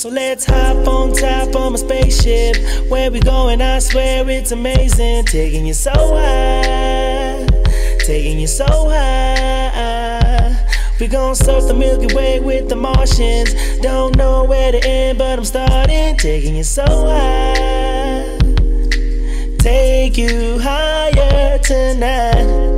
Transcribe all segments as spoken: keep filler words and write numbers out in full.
So let's hop on top of my spaceship. Where we going, I swear it's amazing. Taking you so high, taking you so high. We gon' surf the Milky Way with the Martians. Don't know where to end, but I'm starting. Taking you so high, take you higher tonight.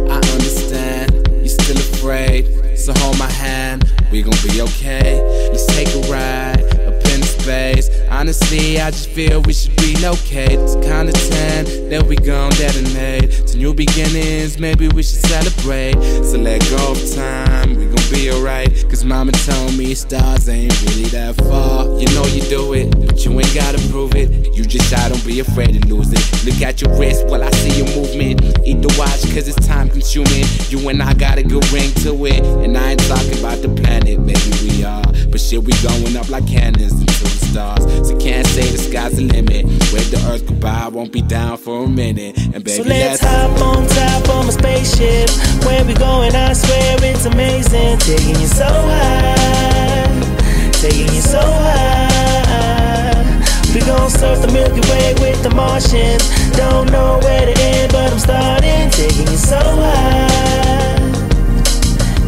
I understand, you're still afraid, so hold my hand, we gon' be okay. Let's take a ride up in space. Honestly, I just feel we should relocate. It's kinda time that we gon' detonate to new beginnings, maybe we should celebrate. So let go of time, we gon' be alright. Cause mama told me stars ain't really that far. You know you do it, but you ain't gotta prove it. You just shy, don't be afraid to lose it. Look at your wrist while I see your movement. Eat the watch cause it's time consuming. You and I got a good ring to it. And I ain't talking about the planet, maybe we are. But shit, we going up like cannons into the stars. So can't say the sky's the limit. Where the earth goodbye, won't be down for a minute. And baby, so let's hop on top of my spaceship. Where we going, I swear it's amazing. Taking you so high, taking you so high. We gon' surf the Milky Way with the Martians. Don't know where to end, but I'm starting. Taking you so high,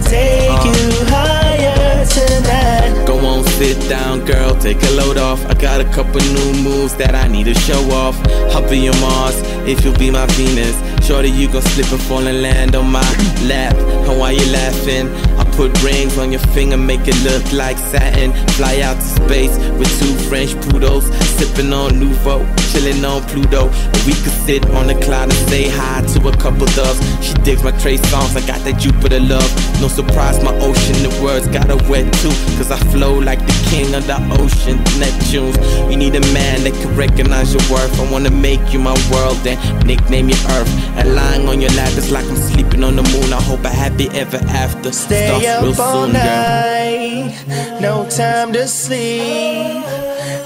take uh. you higher tonight. Go on, sit down, girl, take a load off. I got a couple new moves that I need to show off. I'll be your Mars, if you'll be my Venus. Shorty, you gon' slip and fall and land on my lap. And why you laughing? I put rings on your finger, make it look like satin. Fly out to space with two French poodles, sipping on Nouveau, chilling on Pluto. And we could sit on a cloud and say hi to a couple doves. She digs my Trey songs, I got that Jupiter love. No surprise, my ocean of words got her wet too. Cause I flow like the king of the ocean, Neptune's. You need a man that can recognize your worth. I wanna make you my world and nickname you Earth. And lying on your lap is like I'm sleeping on the moon. I hope I happy ever after. Stay starts up real all soon, night, girl. No time to sleep.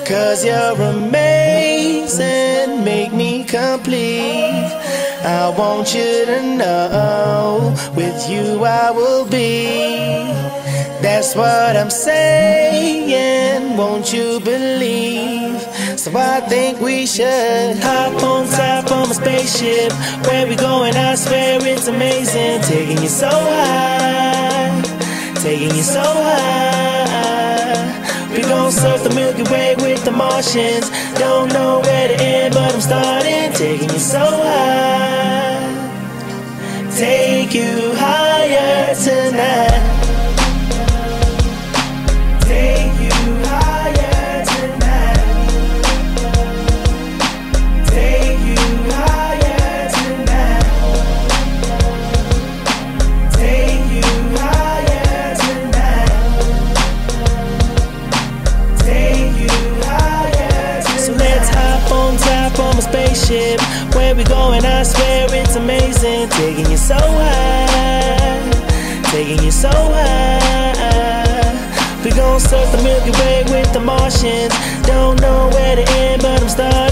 Cause you're amazing, make me complete. I want you to know, with you I will be. That's what I'm saying, won't you believe? So I think we should hop on top of my spaceship. Where we going, I swear it's amazing. Taking you so high, taking you so high. We gon' surf the Milky Way with the Martians. Don't know where to end, but I'm starting. Taking you so high, take you higher tonight. Spaceship, where we going, I swear it's amazing. Taking you so high, taking you so high. We gon' surf the Milky Way with the Martians. Don't know where to end, but I'm starting.